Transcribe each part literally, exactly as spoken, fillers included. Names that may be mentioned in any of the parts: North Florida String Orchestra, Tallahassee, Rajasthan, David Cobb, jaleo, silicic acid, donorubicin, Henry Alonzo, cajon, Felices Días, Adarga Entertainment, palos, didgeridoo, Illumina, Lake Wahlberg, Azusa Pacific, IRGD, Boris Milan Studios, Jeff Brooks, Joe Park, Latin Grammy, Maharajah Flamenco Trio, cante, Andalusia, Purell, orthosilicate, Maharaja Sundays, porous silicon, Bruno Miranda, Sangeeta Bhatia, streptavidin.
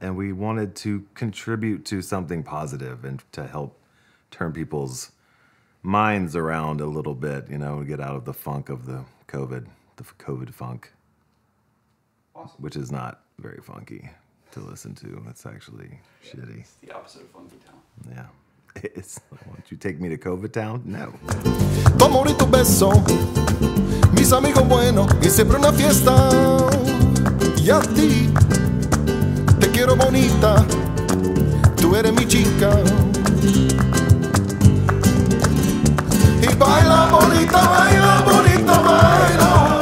and we wanted to contribute to something positive and to help turn people's minds around a little bit, you know, get out of the funk of the COVID, the COVID funk. Awesome. Which is not very funky to listen to. It's actually yeah, shitty. It's the opposite of funky town. Yeah. It's, won't you take me to COVID town? No. Tomorito beso, mis amigos buenos, y siempre una fiesta. Y a ti, te quiero bonita, tú eres mi chica. Y baila bonita, baila bonita, baila.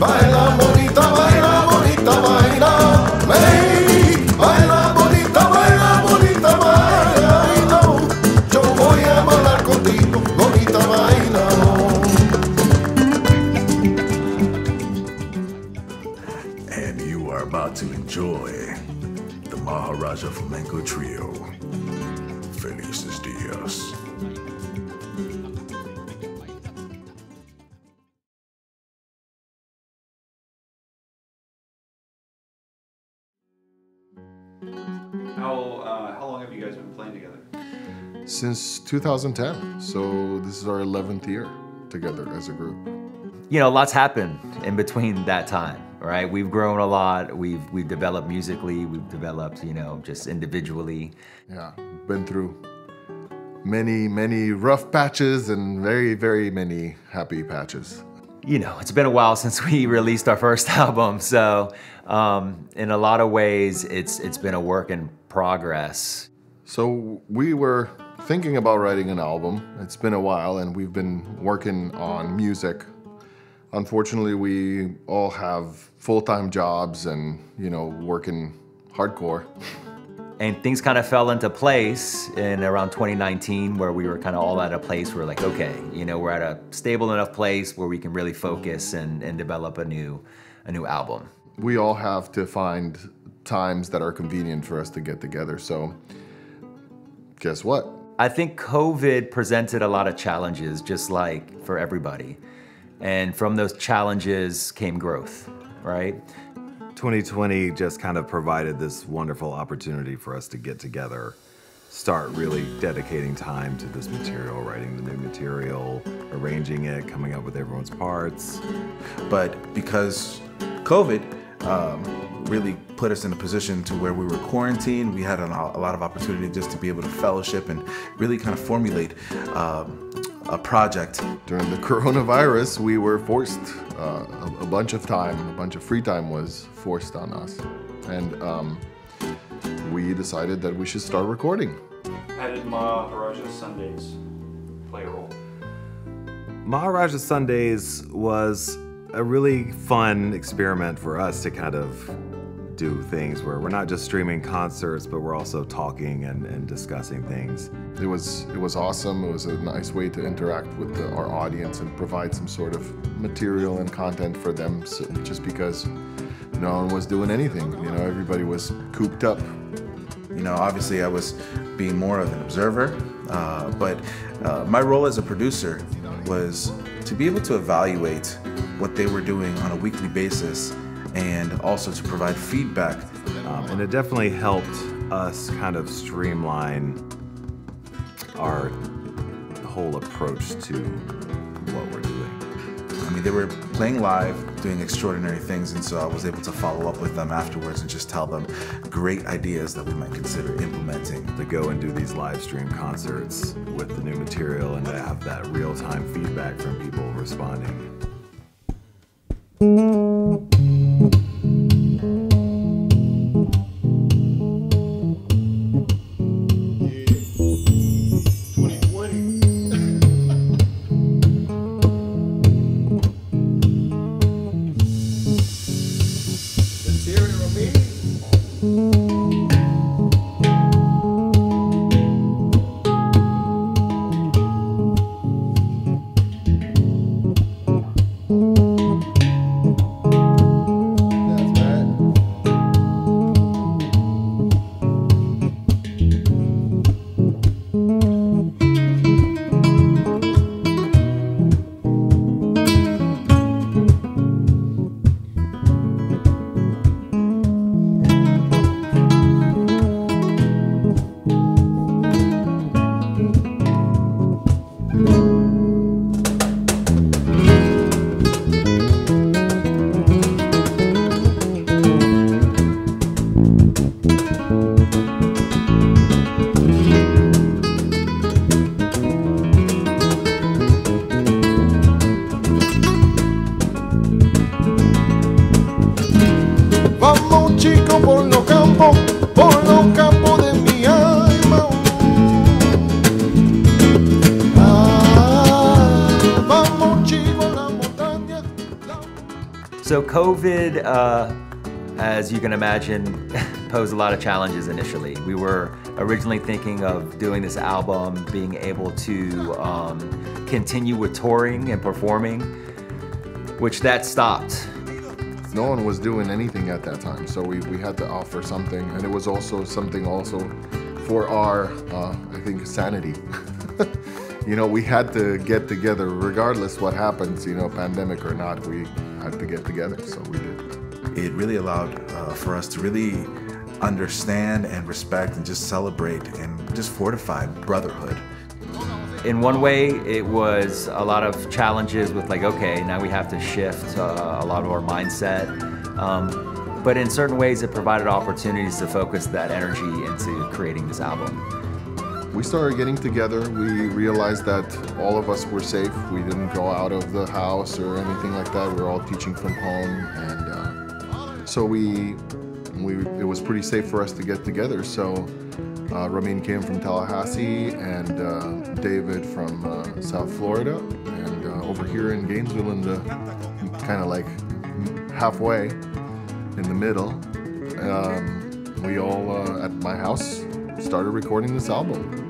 Baila bonita, baila bonita, baila. Hey, baila bonita, baila bonita, baila. No, yo voy a bailar contigo, bonita, baila. And you are about to enjoy the Maharaja Flamenco Trio. Felices Días. Since two thousand ten, so this is our eleventh year together as a group. You know, lots happened in between that time, right? We've grown a lot, we've, we've developed musically, we've developed, you know, just individually. Yeah, been through many, many rough patches and very, very many happy patches. You know, it's been a while since we released our first album, so um, in a lot of ways, it's it's been a work in progress. So we were thinking about writing an album. It's been a while and we've been working on music. Unfortunately, we all have full-time jobs and, you know, working hardcore. And things kind of fell into place in around twenty nineteen where we were kind of all at a place where we're like, okay, you know, we're at a stable enough place where we can really focus and, and develop a new, a new album. We all have to find times that are convenient for us to get together, so guess what? I think COVID presented a lot of challenges, just like for everybody. And from those challenges came growth, right? twenty twenty just kind of provided this wonderful opportunity for us to get together, start really dedicating time to this material, writing the new material, arranging it, coming up with everyone's parts. But because COVID, um, really put us in a position to where we were quarantined. We had an, a lot of opportunity just to be able to fellowship and really kind of formulate um, a project. During the coronavirus, we were forced, uh, a, a bunch of time, a bunch of free time was forced on us. And um, we decided that we should start recording. How did Maharaja Sundays play a role? Maharaja Sundays was a really fun experiment for us to kind of do things where we're not just streaming concerts, but we're also talking and, and discussing things. It was, it was awesome. It was a nice way to interact with the, our audience and provide some sort of material and content for them, so, just because no one was doing anything. You know, everybody was cooped up. You know, obviously I was being more of an observer, uh, but uh, my role as a producer was to be able to evaluate what they were doing on a weekly basis and also to provide feedback. Um, and it definitely helped us kind of streamline our whole approach to what we're doing. I mean, they were playing live, doing extraordinary things, and so I was able to follow up with them afterwards and just tell them great ideas that we might consider implementing. To go and do these live stream concerts with the new material and to have that real-time feedback from people responding. Thank you. So COVID, uh, as you can imagine, posed a lot of challenges initially. We were originally thinking of doing this album, being able to um, continue with touring and performing, which that stopped. No one was doing anything at that time, so we, we had to offer something, and it was also something also for our, uh, I think, sanity. You know, we had to get together, regardless what happens, you know, pandemic or not, we had to get together, so we did. It really allowed uh, for us to really understand and respect and just celebrate and just fortify brotherhood. In one way, it was a lot of challenges with like, okay, now we have to shift uh, a lot of our mindset. Um, but in certain ways, it provided opportunities to focus that energy into creating this album. We started getting together. We realized that all of us were safe. We didn't go out of the house or anything like that. We were all teaching from home. And uh, so we, we, it was pretty safe for us to get together. So. Uh, Ramin came from Tallahassee, and uh, David from uh, South Florida, and uh, over here in Gainesville, in the kind of like halfway, in the middle, um, we all uh, at my house started recording this album.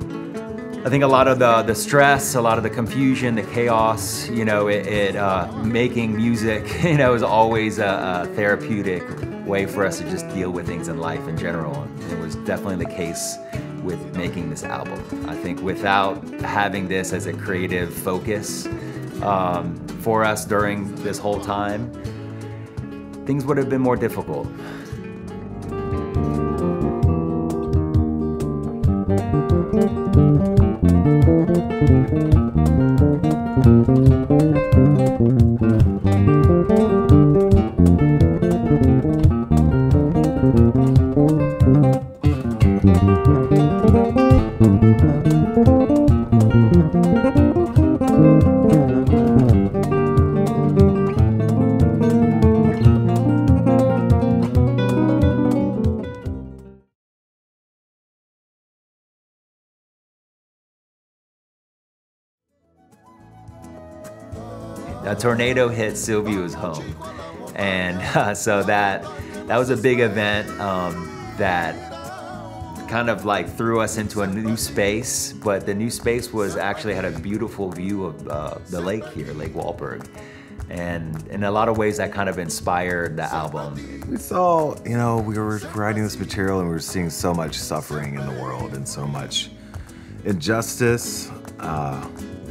I think a lot of the, the stress, a lot of the confusion, the chaos, you know, it, it uh, making music, you know, is always a, a therapeutic way for us to just deal with things in life in general. And it was definitely the case with making this album. I think without having this as a creative focus um, for us during this whole time, things would have been more difficult. A tornado hit Silviu's home, and uh, so that that was a big event um, that kind of like threw us into a new space. But the new space was actually had a beautiful view of uh, the lake here, Lake Wahlberg, and in a lot of ways that kind of inspired the album. We saw, you know, we were writing this material and we were seeing so much suffering in the world and so much injustice. Uh,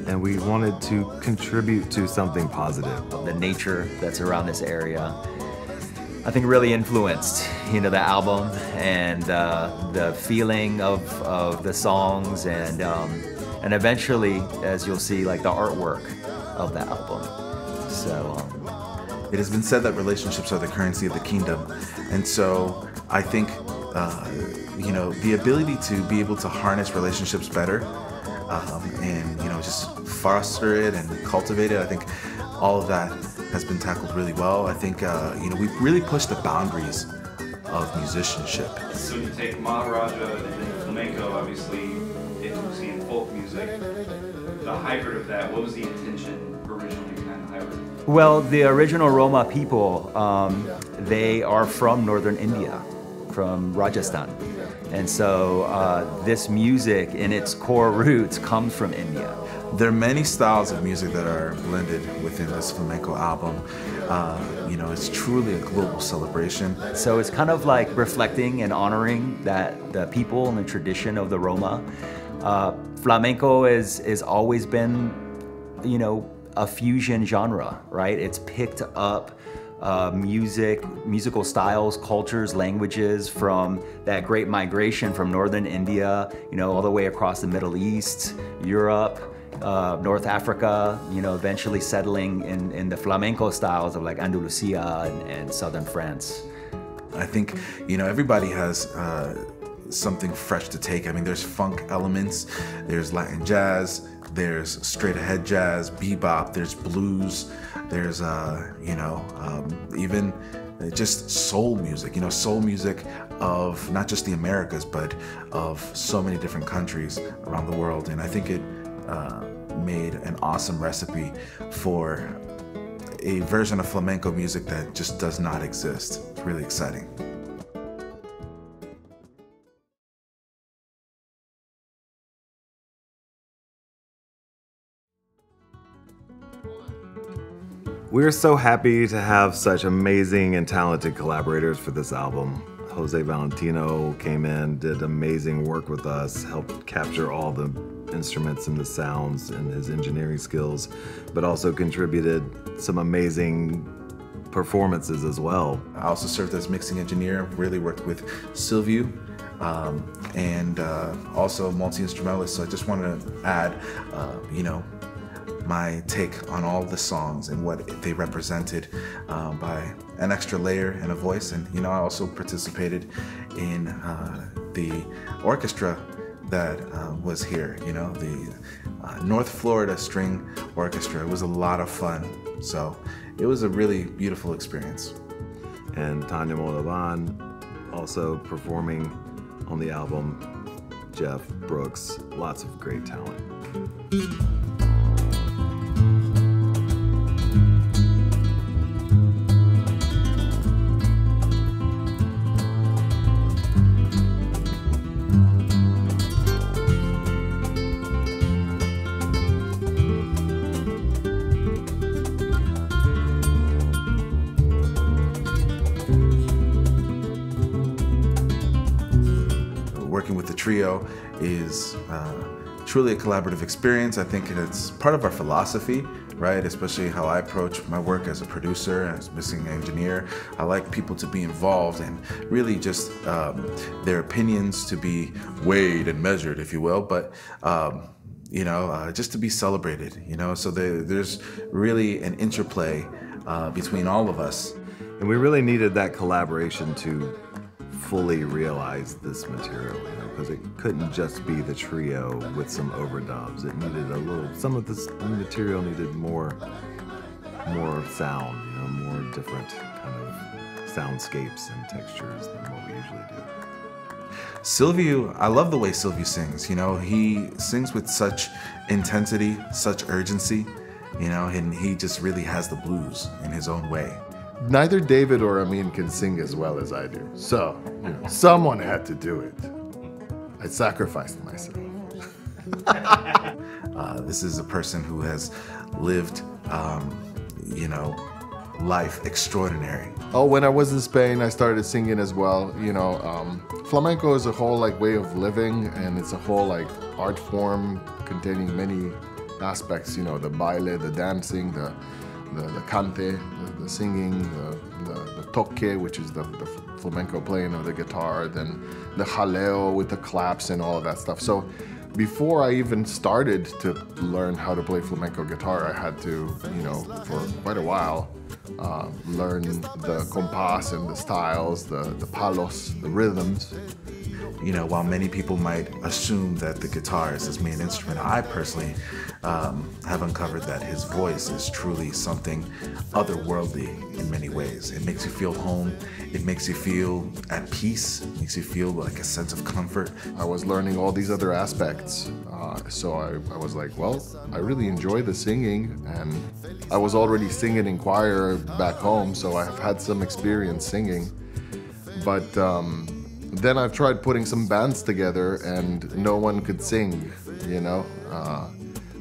and we wanted to contribute to something positive. The nature that's around this area, I think really influenced, you know, the album and uh, the feeling of, of the songs and, um, and eventually, as you'll see, like the artwork of the album, so. Um, it has been said that relationships are the currency of the kingdom, and so I think, uh, you know, the ability to be able to harness relationships better Um, and, you know, just foster it and cultivate it. I think all of that has been tackled really well. I think, uh, you know, we've really pushed the boundaries of musicianship. So you take Maharaja and then flamenco, obviously, intimacy and folk music, the hybrid of that, what was the intention originally behind the hybrid? Well, the original Roma people, um, they are from northern India, from Rajasthan. And so uh, this music in its core roots comes from India. There are many styles of music that are blended within this flamenco album. Uh, you know, it's truly a global celebration. So it's kind of like reflecting and honoring that the people and the tradition of the Roma. Uh, flamenco is, is always been, you know, a fusion genre, right? It's picked up Uh, music, musical styles, cultures, languages from that great migration from northern India, you know, all the way across the Middle East, Europe, uh, North Africa, you know, eventually settling in, in the flamenco styles of like Andalusia and, and southern France. I think, you know, everybody has uh, something fresh to take. I mean, there's funk elements, there's Latin jazz, there's straight ahead jazz, bebop, there's blues, there's, uh, you know, um, even just soul music, you know, soul music of not just the Americas, but of so many different countries around the world. And I think it uh, made an awesome recipe for a version of flamenco music that just does not exist. It's really exciting. We're so happy to have such amazing and talented collaborators for this album. José Valentino came in, did amazing work with us, helped capture all the instruments and the sounds and his engineering skills, but also contributed some amazing performances as well. I also served as mixing engineer, really worked with Silviu, um, and uh, also multi-instrumentalist, so I just wanted to add, uh, you know, my take on all the songs and what they represented uh, by an extra layer and a voice. And you know, I also participated in uh, the orchestra that uh, was here, you know, the uh, North Florida String Orchestra. It was a lot of fun. So it was a really beautiful experience. And Tanya Moldovan also performing on the album, Jeff Brooks, lots of great talent. Trio is uh, truly a collaborative experience. I think it's part of our philosophy, right? Especially how I approach my work as a producer, as a mixing engineer. I like people to be involved and really just um, their opinions to be weighed and measured, if you will, but um, you know, uh, just to be celebrated, you know? So there, there's really an interplay uh, between all of us. And we really needed that collaboration to fully realize this material, you know, because it couldn't just be the trio with some overdubs. It needed a little, some of this material needed more, more sound, you know, more different kind of soundscapes and textures than what we usually do. Silviu, I love the way Silviu sings, you know, he sings with such intensity, such urgency, you know, and he just really has the blues in his own way. Neither David or Ramin can sing as well as I do, so you know, someone had to do it. I sacrificed myself. uh, this is a person who has lived, um, you know, life extraordinary. Oh, when I was in Spain, I started singing as well. You know, um, flamenco is a whole like way of living, and it's a whole like art form containing many aspects. You know, the baile, the dancing, the The, the cante, the, the singing, the, the, the toque, which is the, the flamenco playing of the guitar, then the jaleo with the claps and all of that stuff. So before I even started to learn how to play flamenco guitar, I had to, you know, for quite a while, uh, learn the compás and the styles, the, the palos, the rhythms. You know, while many people might assume that the guitar is his main instrument, I personally um, have uncovered that his voice is truly something otherworldly in many ways. It makes you feel home, it makes you feel at peace, it makes you feel like a sense of comfort. I was learning all these other aspects, uh, so I, I was like, well, I really enjoy the singing, and I was already singing in choir back home, so I've had some experience singing, but um, then I've tried putting some bands together and no one could sing, you know? Uh,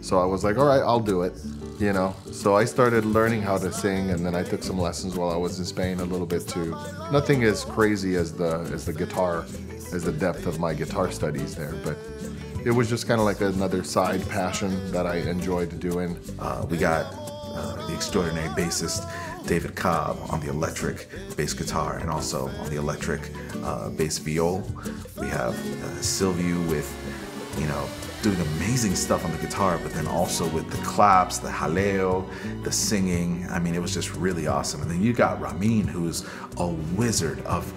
so I was like, all right, I'll do it, you know? So I started learning how to sing, and then I took some lessons while I was in Spain a little bit too. Nothing as crazy as the, as the guitar, as the depth of my guitar studies there, but it was just kind of like another side passion that I enjoyed doing. Uh, we got uh, the extraordinary bassist David Cobb on the electric bass guitar and also on the electric uh, bass viol. We have uh, Silviu with, you know, doing amazing stuff on the guitar, but then also with the claps, the jaleo, the singing. I mean, it was just really awesome. And then you got Ramin, who's a wizard of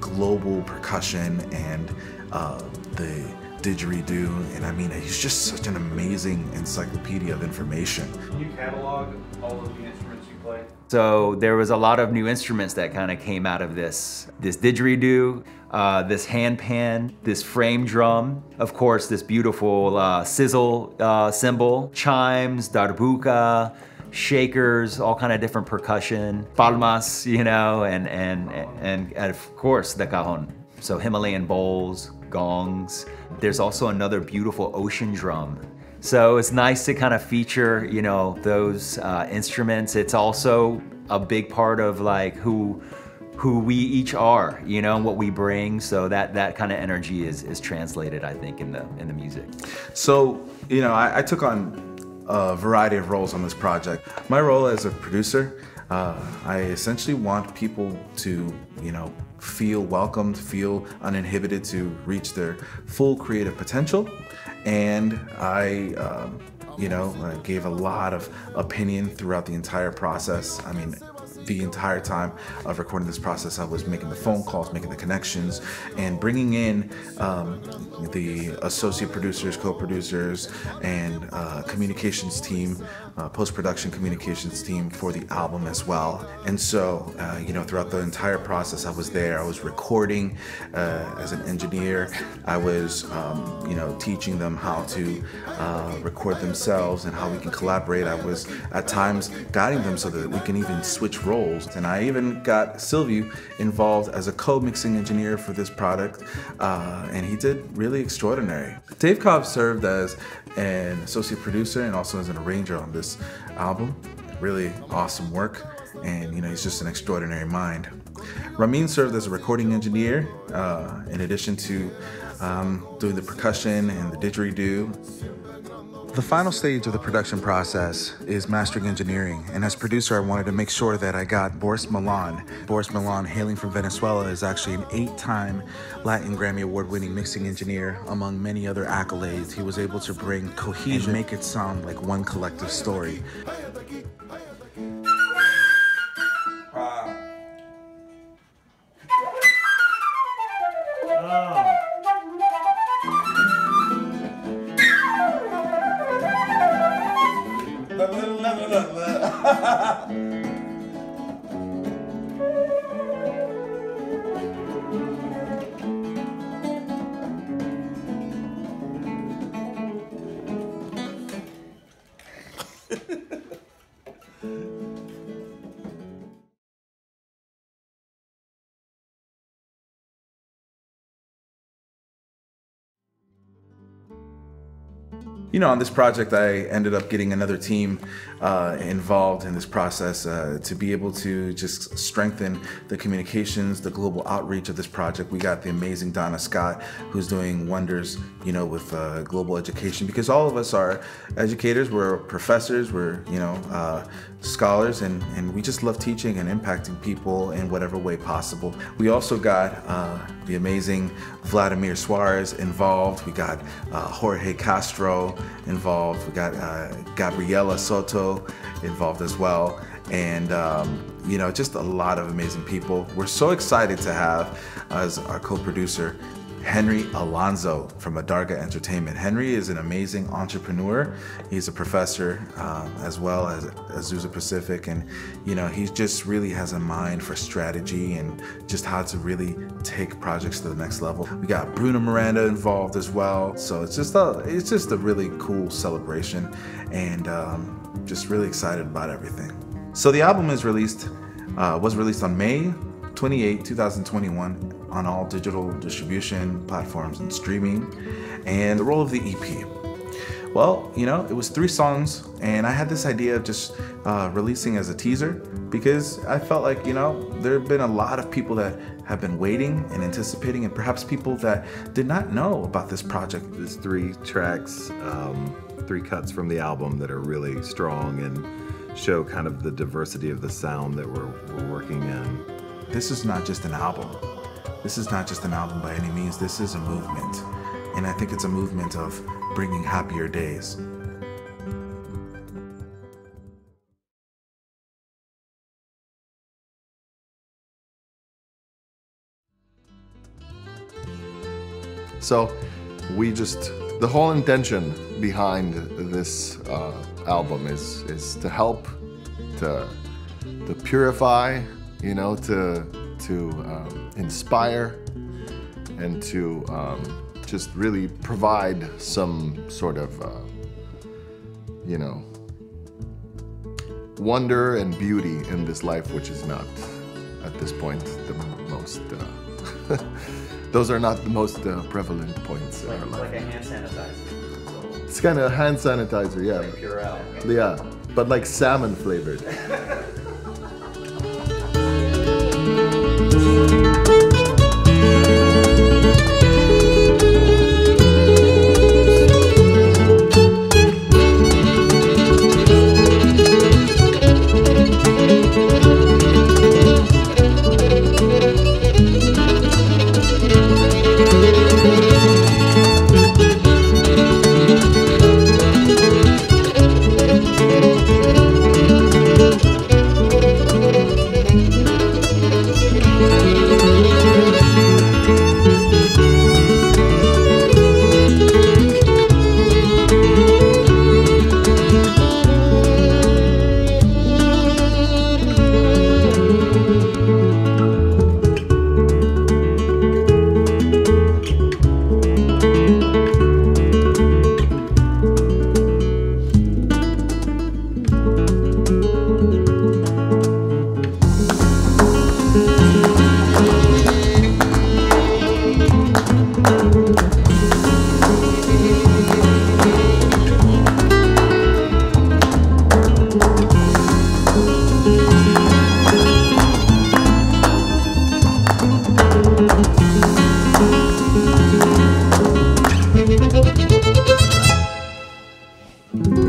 global percussion and uh, the didgeridoo, and I mean, he's just such an amazing encyclopedia of information. Can you catalog all of the instruments you play? So there was a lot of new instruments that kind of came out of this. This didgeridoo, uh, this hand pan, this frame drum, of course, this beautiful uh, sizzle uh, cymbal, chimes, darbuka, shakers, all kind of different percussion, palmas, you know, and, and, and, and of course the cajon. So Himalayan bowls, gongs. There's also another beautiful ocean drum. So it's nice to kind of feature, you know, those uh, instruments. It's also a big part of like who, who we each are, you know, and what we bring. So that, that kind of energy is, is translated, I think, in the, in the music. So, you know, I, I took on a variety of roles on this project. My role as a producer, uh, I essentially want people to, you know, feel welcomed, feel uninhibited to reach their full creative potential. And I, um, you know, I gave a lot of opinion throughout the entire process. I mean, the entire time of recording this process, I was making the phone calls, making the connections, and bringing in um, the associate producers, co-producers, and uh, communications team, uh, post-production communications team for the album as well. And so, uh, you know, throughout the entire process, I was there. I was recording uh, as an engineer. I was, um, you know, teaching them how to uh, record themselves and how we can collaborate. I was, at times, guiding them so that we can even switch roles. And I even got Silviu involved as a co-mixing engineer for this product, uh, and he did really extraordinary. Dave Cobb served as an associate producer and also as an arranger on this album. Really awesome work, and you know, he's just an extraordinary mind. Ramin served as a recording engineer, uh, in addition to um, doing the percussion and the didgeridoo. The final stage of the production process is mastering engineering, and as producer I wanted to make sure that I got Boris Milan. Boris Milan, hailing from Venezuela, is actually an eight-time Latin Grammy Award-winning mixing engineer, among many other accolades. He was able to bring cohesion and make it sound like one collective story. You know, on this project, I ended up getting another team uh, involved in this process uh, to be able to just strengthen the communications, the global outreach of this project. We got the amazing Donna Scott, who's doing wonders, you know, with uh, global education, because all of us are educators, we're professors, we're, you know, uh, scholars, and, and we just love teaching and impacting people in whatever way possible. We also got uh, the amazing Vladimir Suarez involved. We got uh, Jorge Castro involved. We got uh, Gabriela Soto involved as well. And, um, you know, just a lot of amazing people. We're so excited to have as our co-producer, Henry Alonzo from Adarga Entertainment. Henry is an amazing entrepreneur. He's a professor um, as well as Azusa Pacific, and you know, he just really has a mind for strategy and just how to really take projects to the next level. We got Bruno Miranda involved as well, so it's just a it's just a really cool celebration, and um, just really excited about everything. So the album is released uh, was released on May twenty-eighth, two thousand twenty-one. On all digital distribution platforms and streaming. And the role of the E P. Well, you know, it was three songs, and I had this idea of just uh, releasing as a teaser, because I felt like, you know, there have been a lot of people that have been waiting and anticipating, and perhaps people that did not know about this project. There's three tracks, um, three cuts from the album that are really strong and show kind of the diversity of the sound that we're, we're working in. This is not just an album. This is not just an album by any means, this is a movement. And I think it's a movement of bringing happier days. So we just, the whole intention behind this uh, album is, is to help, to, to purify, you know, to, to um, inspire, and to um, just really provide some sort of, uh, you know, wonder and beauty in this life, which is not, at this point, the most, uh, those are not the most uh, prevalent points in like, our life. It's like a hand sanitizer. So. It's kind of a hand sanitizer, yeah. Like Purell. Yeah, but like salmon flavored. Thank you.